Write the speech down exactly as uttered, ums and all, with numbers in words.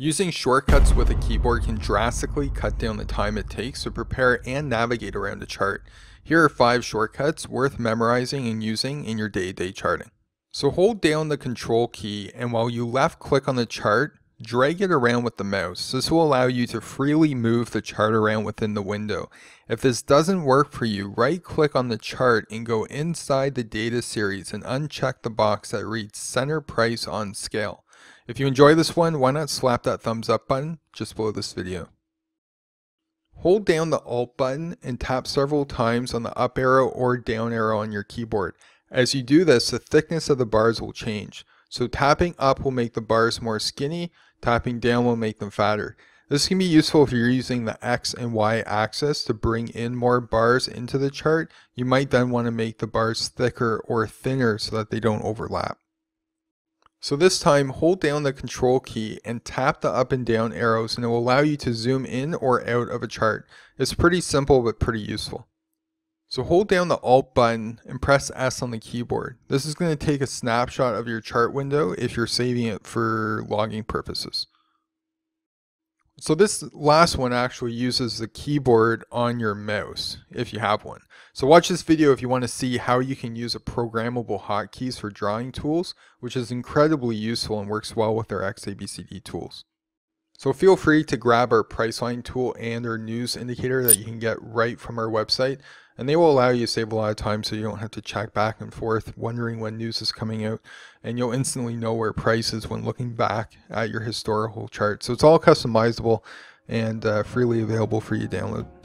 Using shortcuts with a keyboard can drastically cut down the time it takes to prepare and navigate around a chart. Here are five shortcuts worth memorizing and using in your day-to-day charting. So hold down the control key, and while you left click on the chart, drag it around with the mouse. This will allow you to freely move the chart around within the window. If this doesn't work for you, right click on the chart and go inside the data series and uncheck the box that reads Center Price on Scale. If you enjoy this one, why not slap that thumbs up button just below this video. Hold down the Alt button and tap several times on the up arrow or down arrow on your keyboard. As you do this, the thickness of the bars will change. So tapping up will make the bars more skinny, tapping down will make them fatter. This can be useful if you're using the X and Y axis to bring in more bars into the chart. You might then want to make the bars thicker or thinner so that they don't overlap. So this time, hold down the control key and tap the up and down arrows, and it will allow you to zoom in or out of a chart. It's pretty simple but pretty useful. So hold down the Alt button and press S on the keyboard. This is going to take a snapshot of your chart window if you're saving it for logging purposes. So this last one actually uses the keyboard on your mouse, if you have one. So watch this video if you want to see how you can use a programmable hotkeys for drawing tools, which is incredibly useful and works well with our X A B C D tools. So feel free to grab our Priceline tool and our news indicator that you can get right from our website, and they will allow you to save a lot of time so you don't have to check back and forth wondering when news is coming out, and you'll instantly know where price is when looking back at your historical chart. So it's all customizable and uh, freely available for you to download.